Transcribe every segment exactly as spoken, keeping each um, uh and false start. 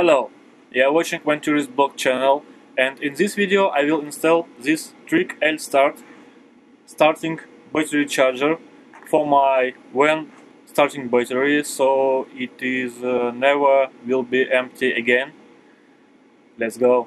Hello, you are watching VanTourist blog channel, and in this video I will install this Trik-L-Start starting battery charger for my van starting battery, so it is uh, never will be empty again. Let's go.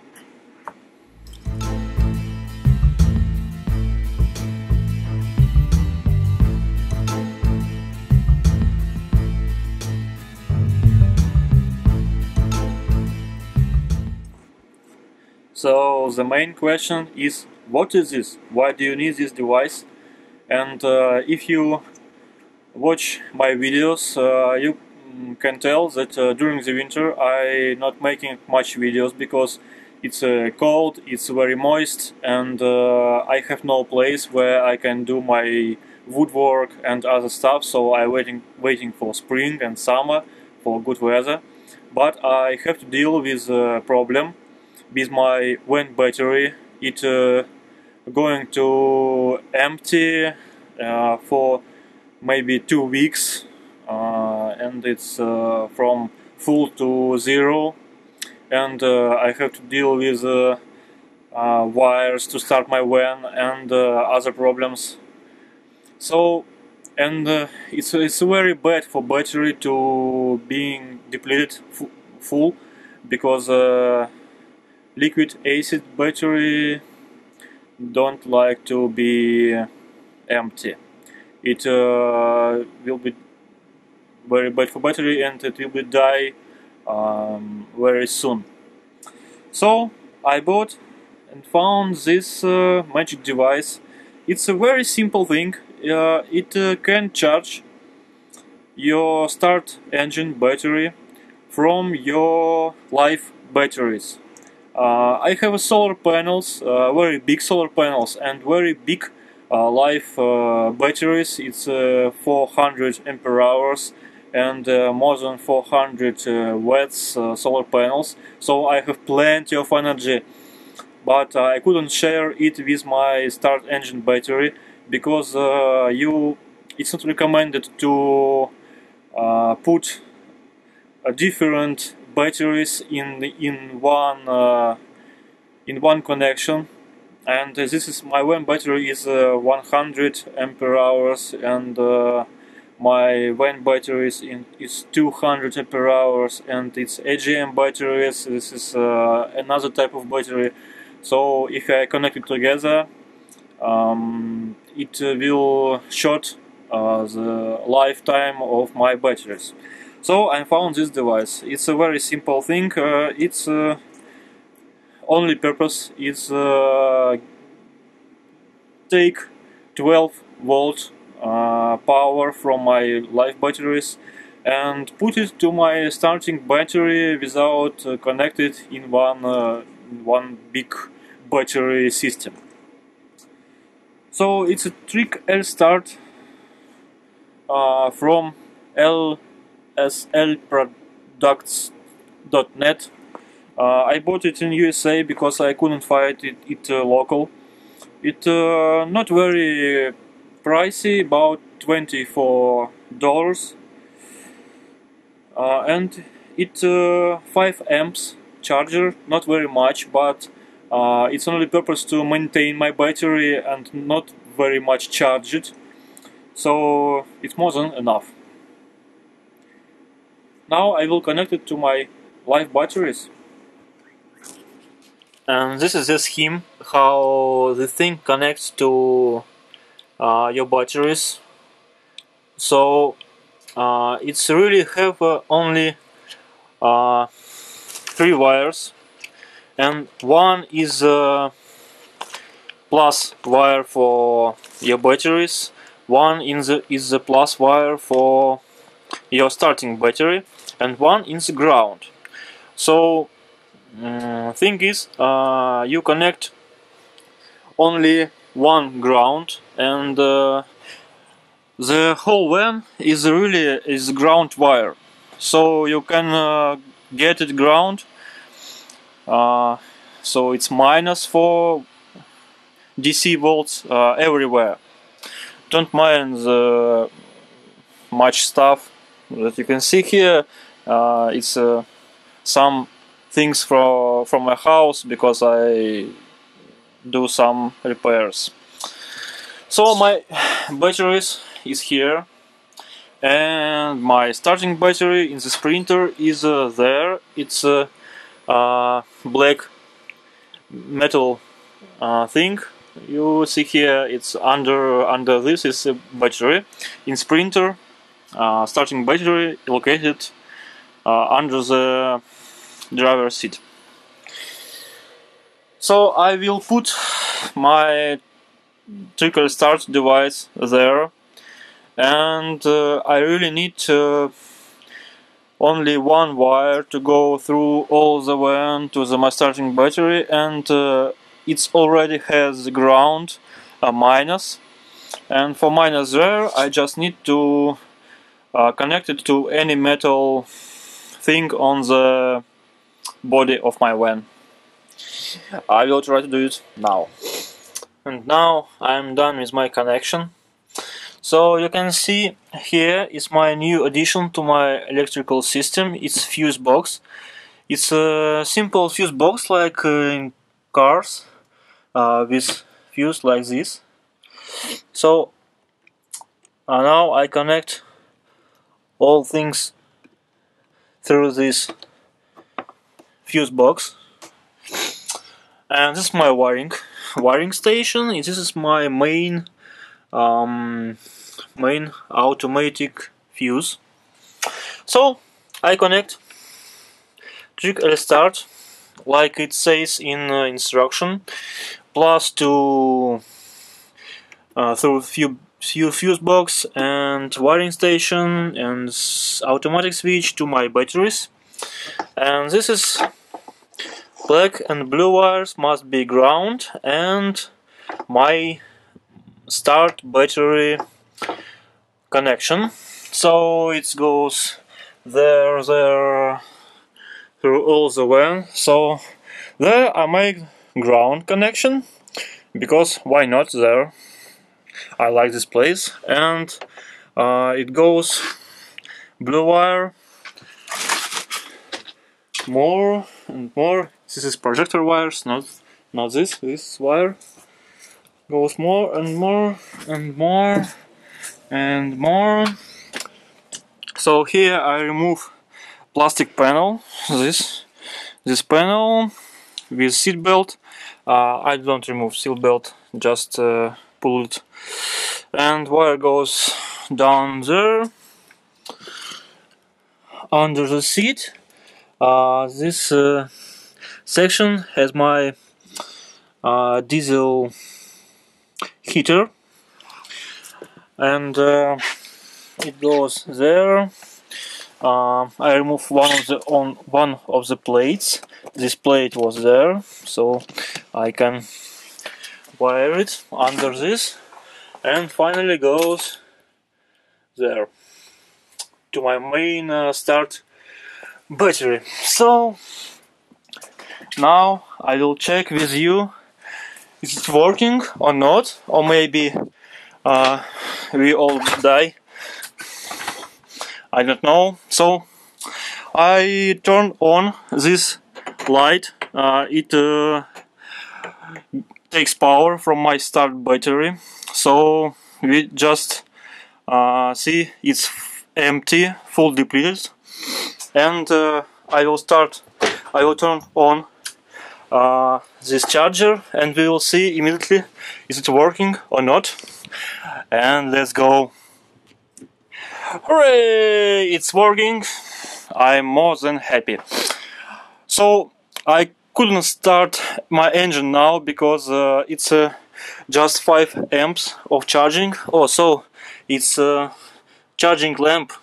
So the main question is, what is this? Why do you need this device? And uh, if you watch my videos, uh, you can tell that uh, during the winter I not making much videos because it's uh, cold, it's very moist, and uh, I have no place where I can do my woodwork and other stuff. So I waiting waiting for spring and summer for good weather, but I have to deal with a problem. With my van battery, it uh, going to empty uh, for maybe two weeks, uh, and it's uh, from full to zero. And uh, I have to deal with uh, uh, wires to start my van and uh, other problems. So, and uh, it's it's very bad for battery to being depleted f full because. Uh, Liquid acid battery don't like to be empty. It uh, will be very bad for battery, and it will be die um, very soon. So I bought and found this uh, magic device. It's a very simple thing. Uh, it uh, can charge your start engine battery from your live batteries. Uh, I have a solar panels, uh, very big solar panels, and very big uh, live uh, batteries. It's uh, four hundred ampere hours and uh, more than four hundred uh, watts uh, solar panels. So I have plenty of energy, but I couldn't share it with my start engine battery because uh, you. It's not recommended to uh, put a different. Batteries in in one uh, in one connection, and uh, this is my van battery is uh, one hundred ampere hours, and uh, my van batteries in is two hundred ampere hours, and it's A G M batteries. This is uh, another type of battery. So if I connect it together, um, it uh, will short uh, the lifetime of my batteries. So I found this device. It's a very simple thing. Uh, its uh, only purpose is uh, take twelve volt uh, power from my live batteries and put it to my starting battery without uh, connected in one uh, one big battery system. So it's a Trik-L-Start uh, from L. S L products dot net. uh, I bought it in U S A because I couldn't find it, it uh, local. It uh, not very pricey, about twenty-four dollars, uh, and it uh, five amps charger, not very much, but uh, it's only purpose to maintain my battery and not very much charge it, so it's more than enough. Now I will connect it to my live batteries. And this is the scheme how the thing connects to uh, your batteries. So uh, it's really have uh, only uh, three wires, and one is uh, plus wire for your batteries, one in the, is the plus wire for your starting battery, and one in the ground. So um, thing is, uh, you connect only one ground, and uh, the whole van is really is ground wire. So you can uh, get it ground. Uh, so it's minus four D C volts uh, everywhere. Don't mind the much stuff that you can see here. Uh, it's uh, some things from from my house because I do some repairs. So my batteries is here, and my starting battery in the Sprinter is uh, there. It's a uh, uh, black metal uh, thing. You see here, it's under under this is a battery in Sprinter. Uh, starting battery located uh, under the driver's seat. So I will put my Trik-L-Start device there, and uh, I really need uh, only one wire to go through all the way to the my starting battery, and uh, it's already has the ground uh, minus, and for minus there I just need to uh, connect it to any metal thing on the body of my van. I will try to do it now. And now I'm done with my connection. So you can see here is my new addition to my electrical system. It's fuse box. It's a simple fuse box like in cars uh, with fuse like this. So uh, now I connect all things through this fuse box. And this is my wiring wiring station. This is my main um, main automatic fuse. So I connect Trik-L-Start, like it says in uh, instruction, plus to uh, through few, few fuse box and wiring station and automatic switch to my batteries. And this is black and blue wires must be ground, and my start battery connection. So it goes there, there, through all the way. So there I make ground connection, because why not there? I like this place. And uh, it goes blue wire, more and more. This is projector wires, not not this, this wire goes more and more and more and more. So here I remove plastic panel, this this panel with seat belt. Uh, I don't remove seat belt, just uh, pull it. And wire goes down there under the seat. Uh, this uh, section has my uh, diesel heater, and uh, it goes there. Uh, I removed one of the on one of the plates. This plate was there, so I can wire it under this, and finally goes there to my main uh, start battery. So now I will check with you if it's working or not, or maybe uh, we all die, I don't know. So I turn on this light. Uh, it uh, takes power from my start battery, so we just uh, see it's empty, full depleted. And uh, I will start, I will turn on uh, this charger, and we will see immediately is it working or not. And let's go. Hooray! It's working. I'm more than happy. So I couldn't start my engine now because uh, it's uh, just five amps of charging. Oh, so it's uh, charging lamp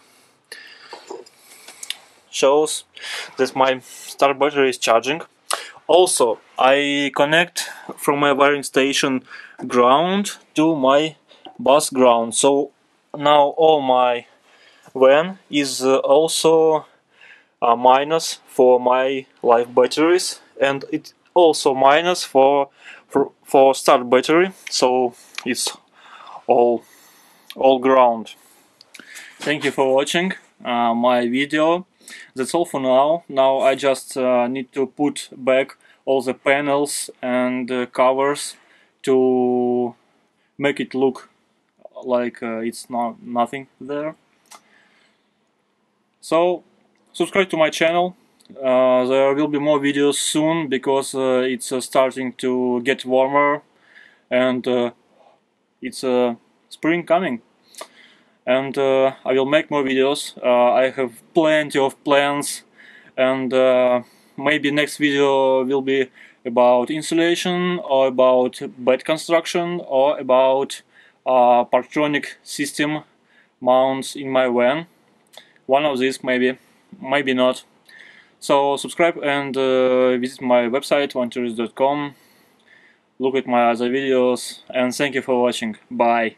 shows that my start battery is charging. Also, I connect from my wiring station ground to my bus ground. So now all my van is uh, also a minus for my live batteries, and it also minus for, for for start battery. So it's all all ground. Thank you for watching uh, my video. That's all for now. Now I just uh, need to put back all the panels and uh, covers to make it look like uh, it's not nothing there. So subscribe to my channel. Uh, there will be more videos soon, because uh, it's uh, starting to get warmer and uh, it's uh, spring coming, and uh, I will make more videos. uh, I have plenty of plans, and uh, maybe next video will be about insulation, or about bed construction, or about uh, Parktronic system mounts in my van. One of these, maybe, maybe not. So subscribe and uh, visit my website van tourist dot com. Look at my other videos, and thank you for watching. Bye.